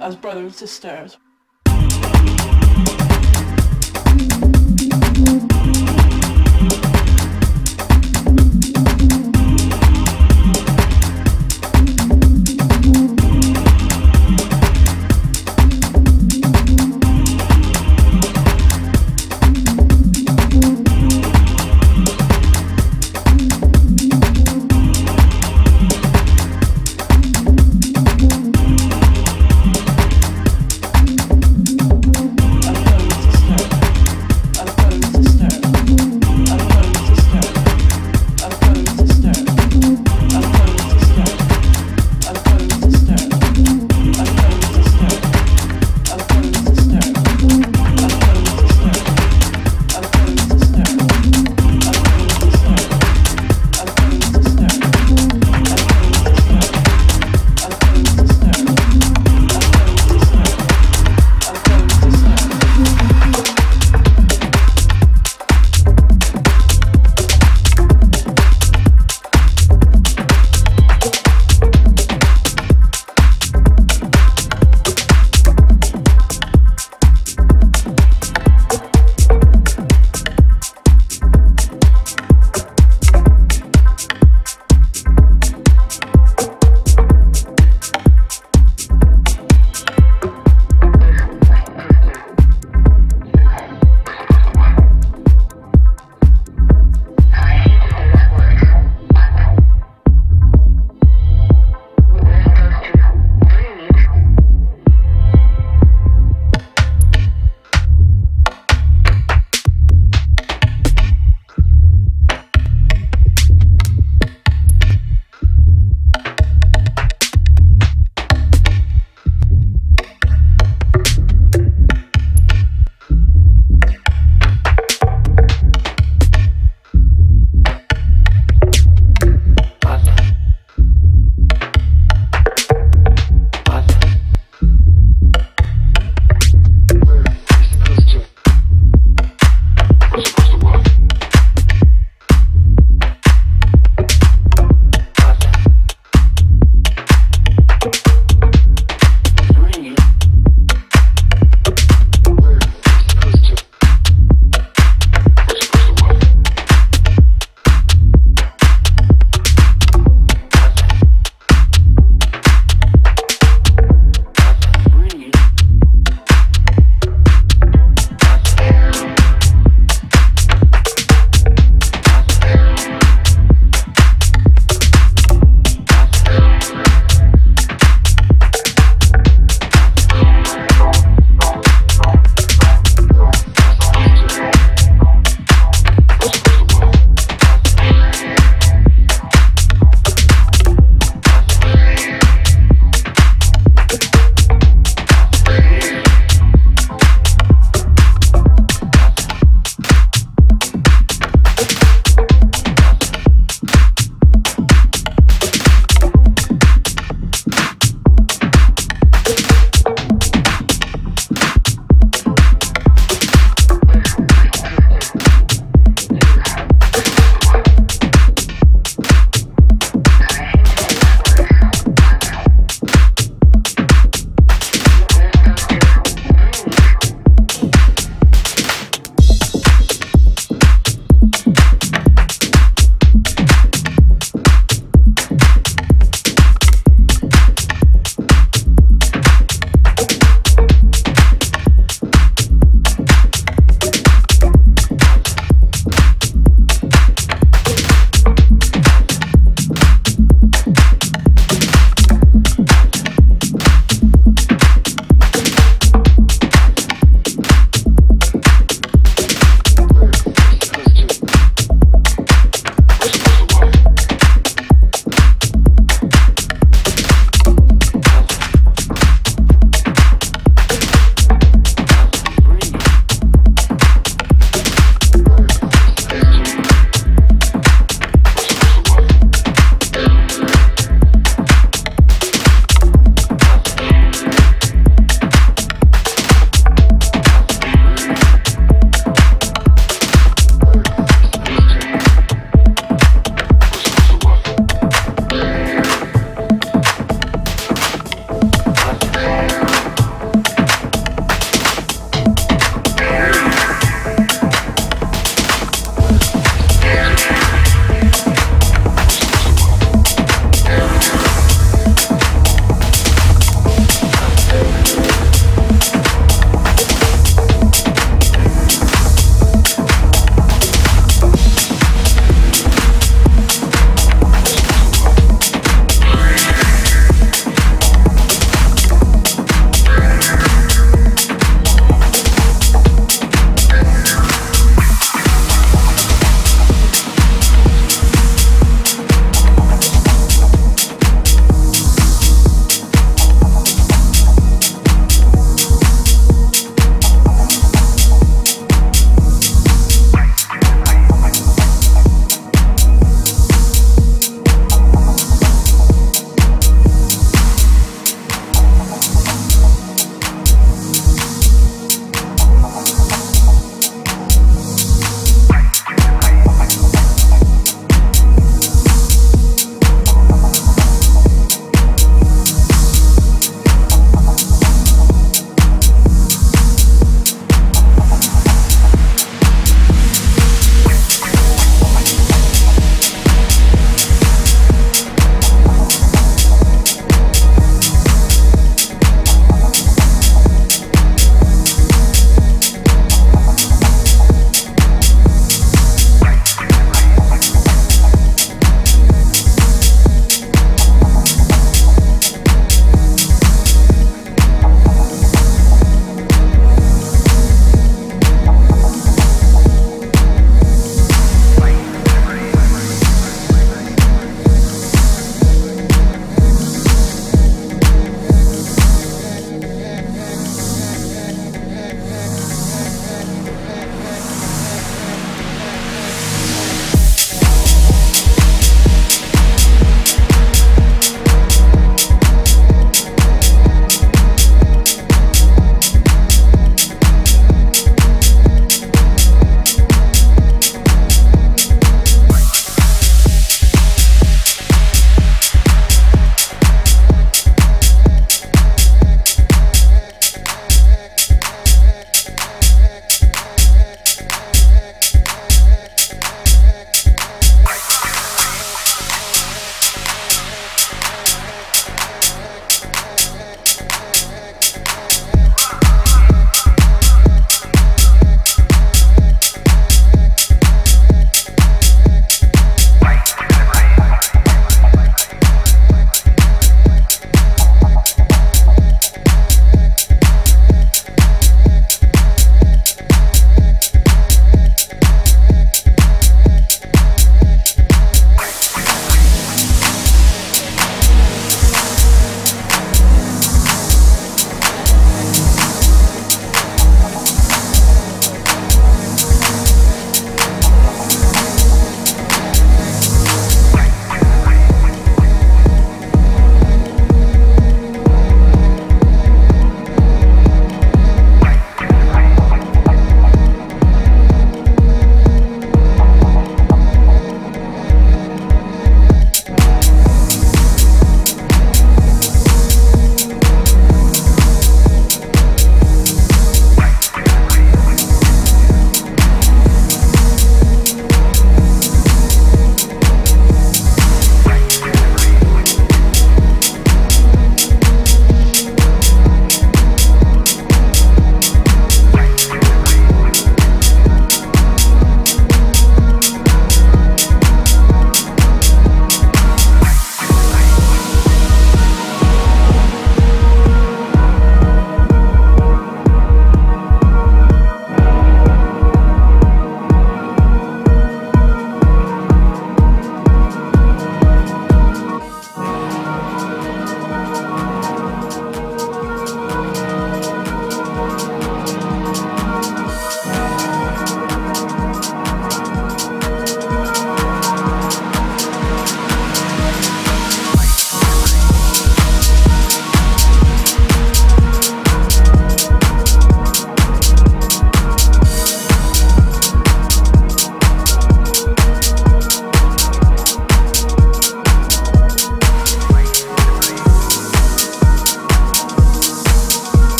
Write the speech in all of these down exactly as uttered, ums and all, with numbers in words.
As brothers and sisters. Sister.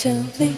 tell me?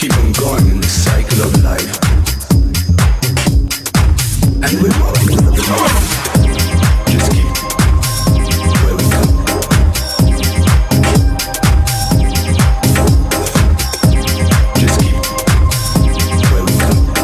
keep on going in the cycle of life. And we're not in the life. Just keep where we come. Just keep where we come. Just keep where we come.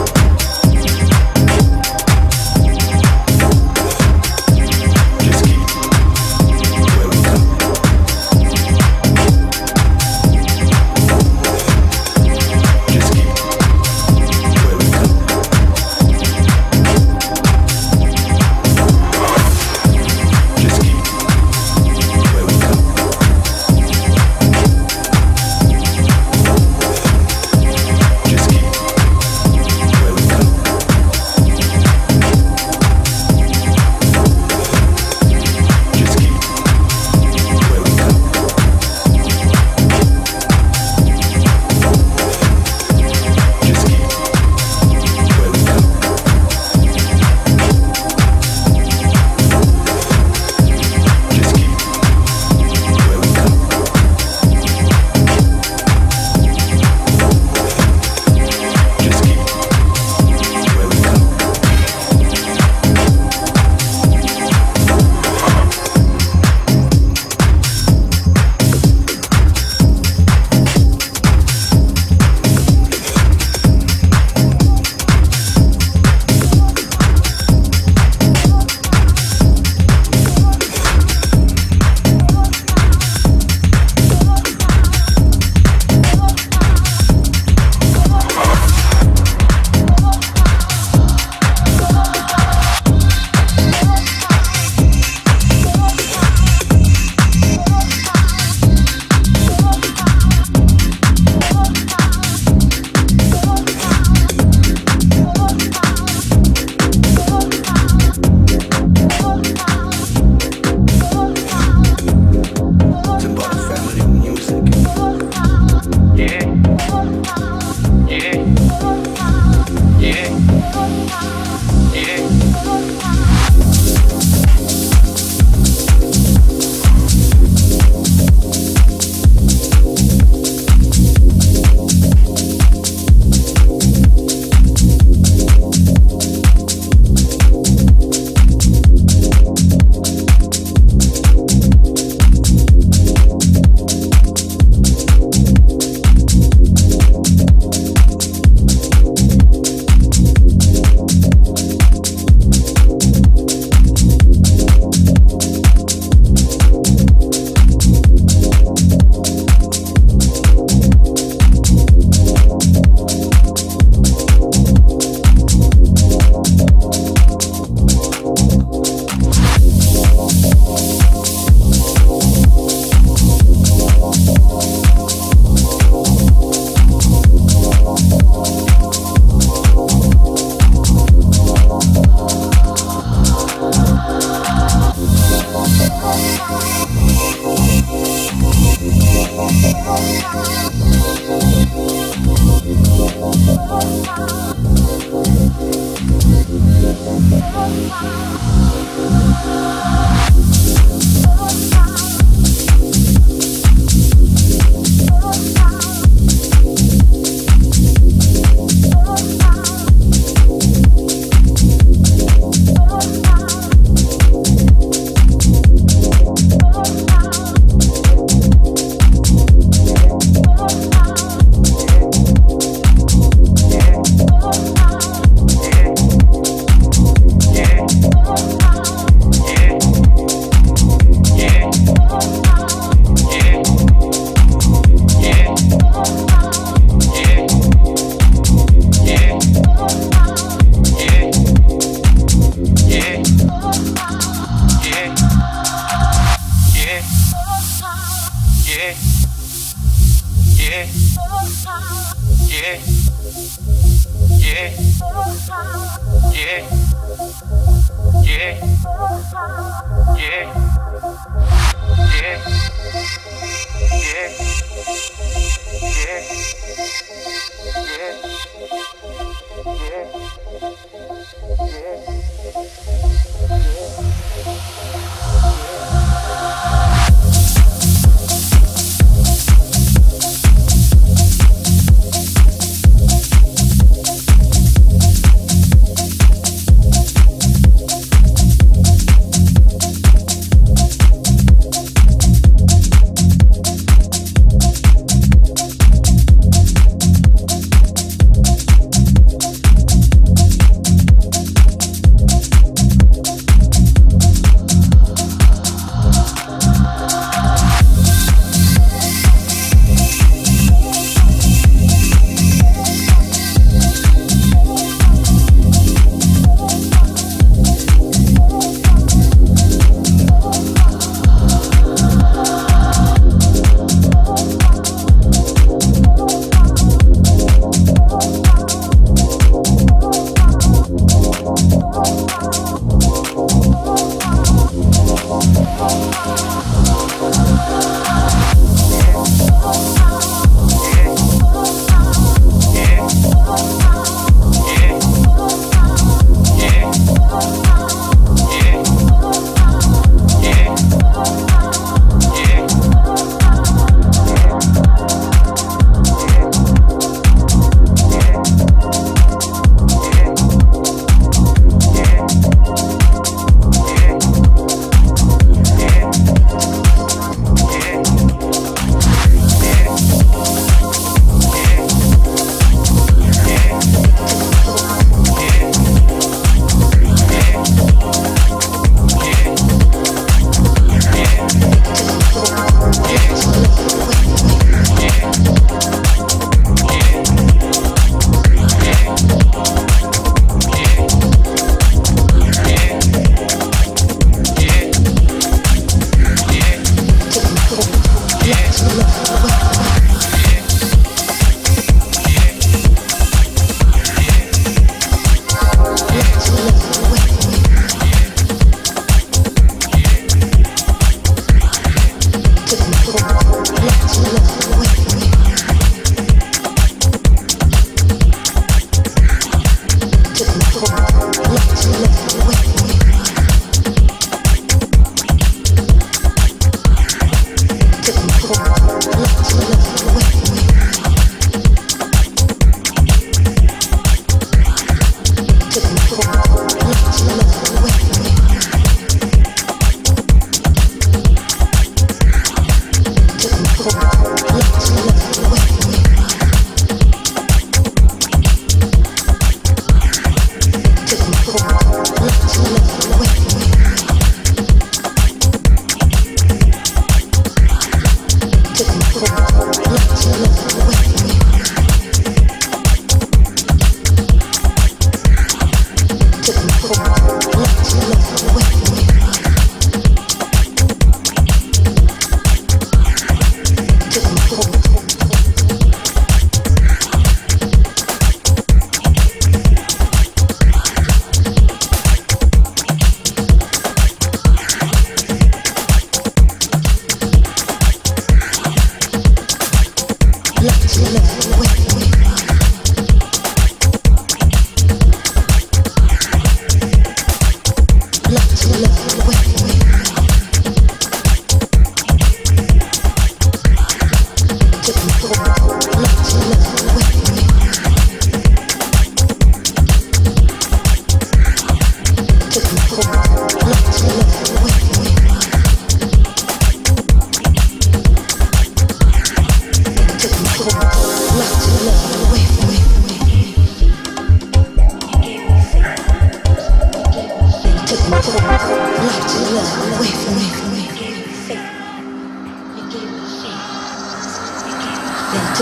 Took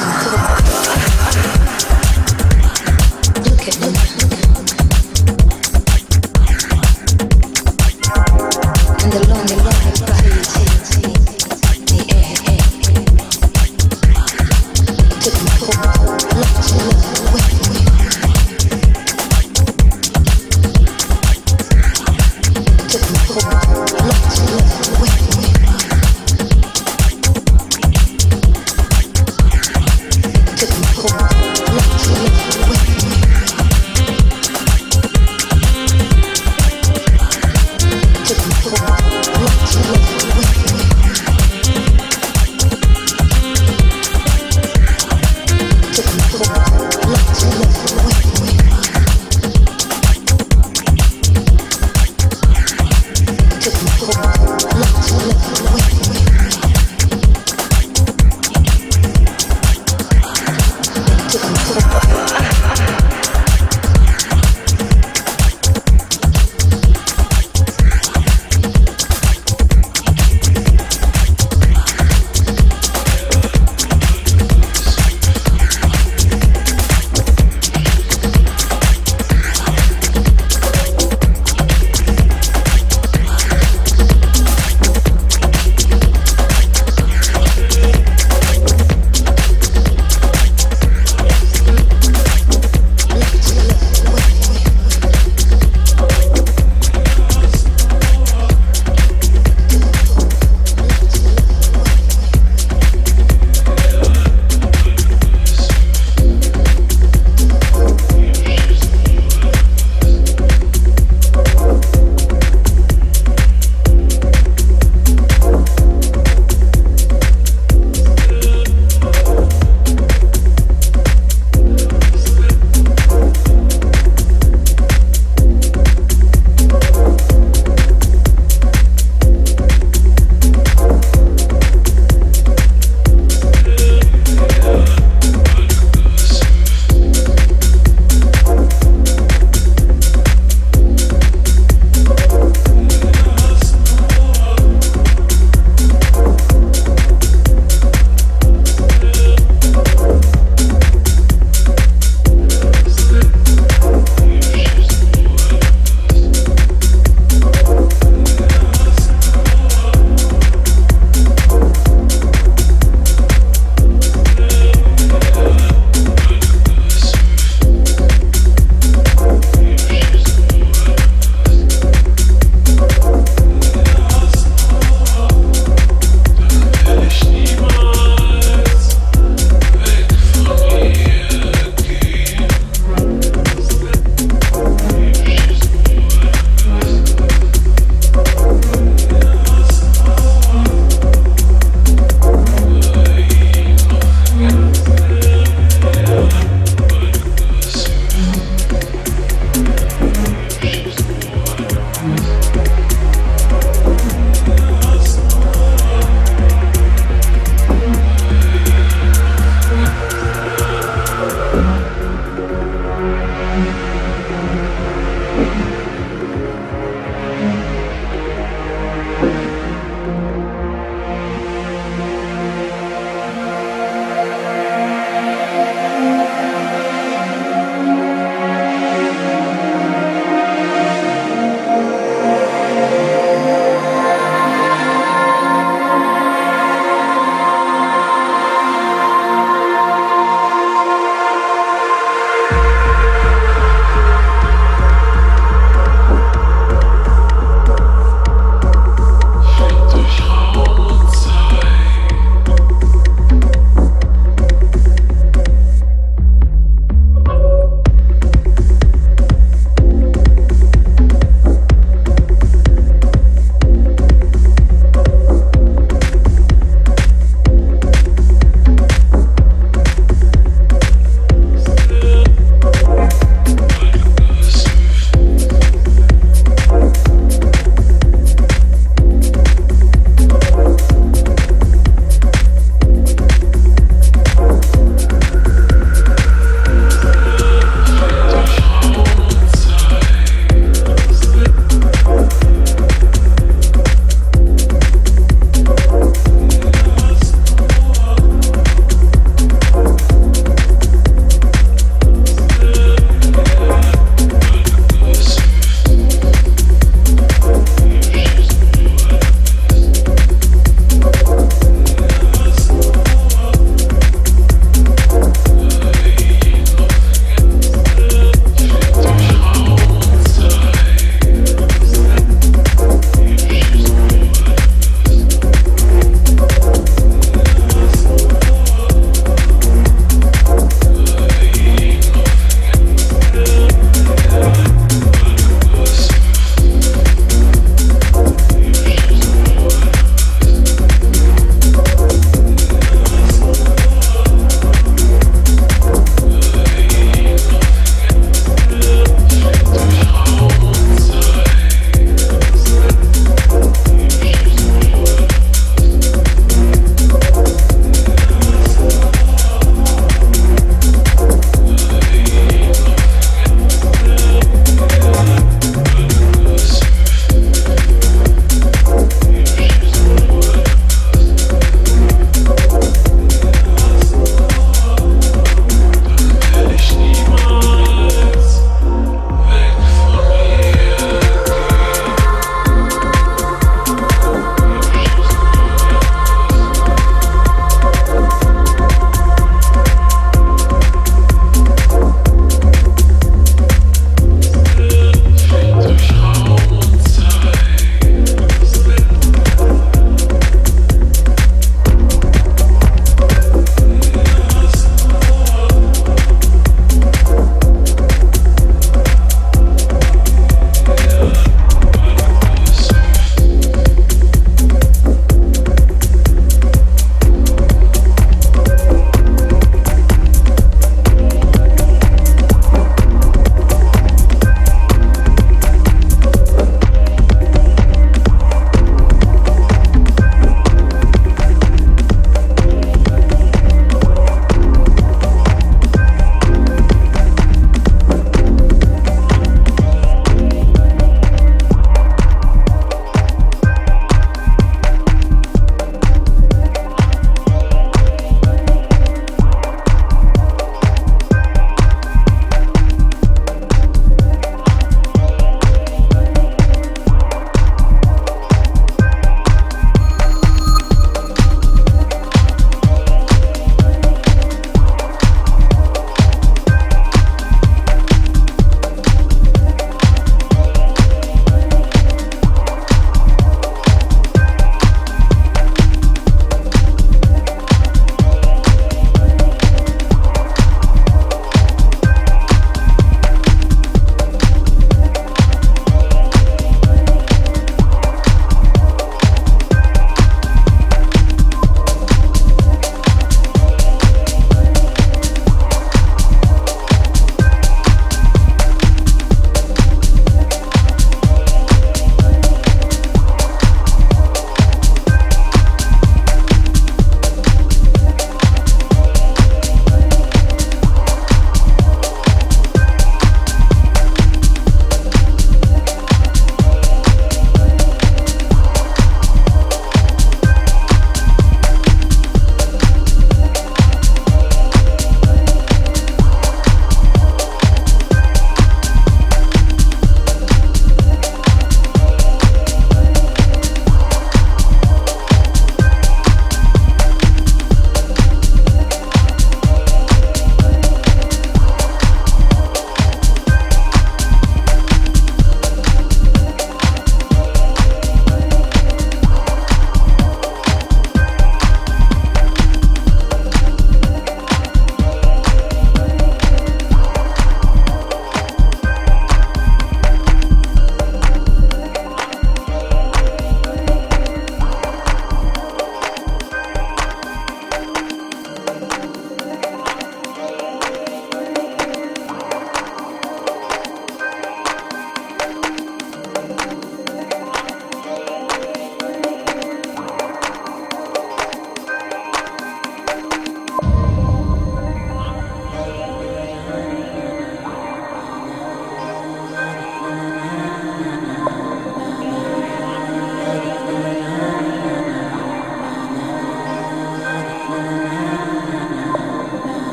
me to the